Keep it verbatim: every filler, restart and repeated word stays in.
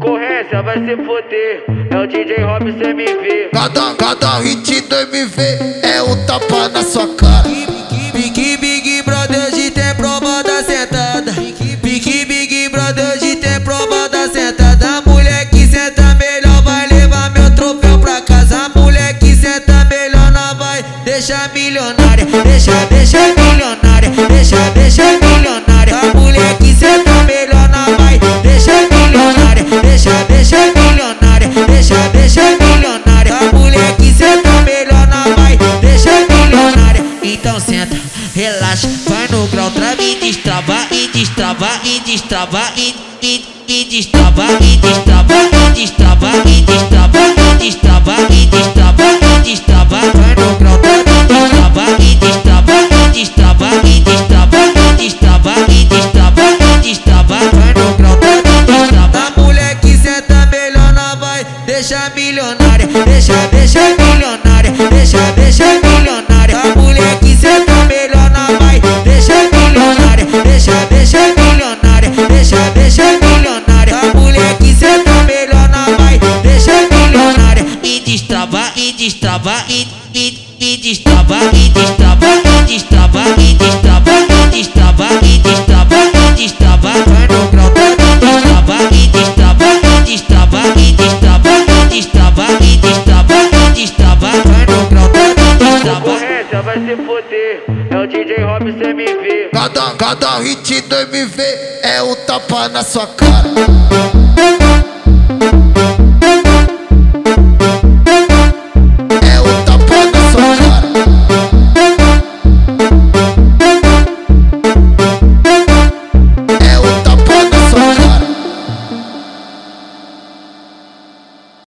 concorrência vai se fuder. É o D J Robson M V. Cada, cada hit do M V é um tapa na sua cara. Big, big, big brother, hoje tem prova da sentada. Big, big, big brother, hoje tem prova da sentada. A mulher que senta melhor vai levar meu troféu pra casa. A mulher que senta melhor não vai deixar milionária. Deixa, deixa milionária. Deixa, deixa milionária. A mulher que senta melhor não vai deixar milionária. Deixa, deixa milionária. Deixa, deixa milionária. A mulher que senta melhor não vai deixar milionária. Então senta, relaxa, vai no grau, trava e destrava, e destrava, e destrava, e, e, e destrava, e destrava, e destrava, e destrava, e destrava, e destrava, e destrava, vai no grau, trava e destrava, e destrava, e destrava, e destrava, e destrava, e destrava, vai no grau, destrava. A mulher que senta melhor não vai deixar milionária. Deixa, deixa milionária. Deixa, deixa milionária. A mulher que senta melhor não vai deixar milionária. Deixa, deixa milionária. Deixa, deixa milionária. A mulher que senta melhor não vai deixar milionária. E destrava, e destrava, e, e e destrava, e destrava, e destrava, e destrava, e destrava, e destrava, e destrava, vai no grau, destrava, e destrava, e destrava, e destrava, e destrava, e destrava, e destrava, vai no grau, destrava. Concorrência vai se fuder, é o D J Robson M V. Cada, cada hit do M V é um tapa na sua cara.